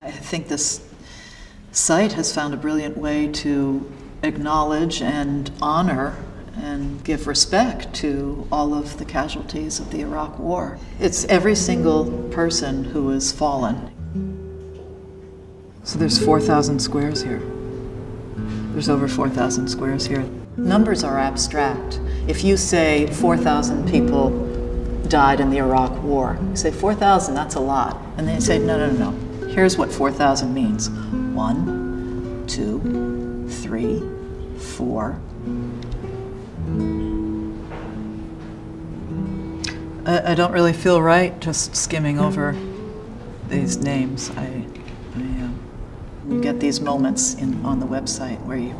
I think this site has found a brilliant way to acknowledge and honor and give respect to all of the casualties of the Iraq War. It's every single person who has fallen. So there's 4,000 squares here. There's over 4,000 squares here. Numbers are abstract. If you say 4,000 people died in the Iraq War, you say 4,000, that's a lot. And they say, no, no, no, no. Here's what 4,000 means. 1, 2, 3, 4. I don't really feel right just skimming over these names. You get these moments on the website where you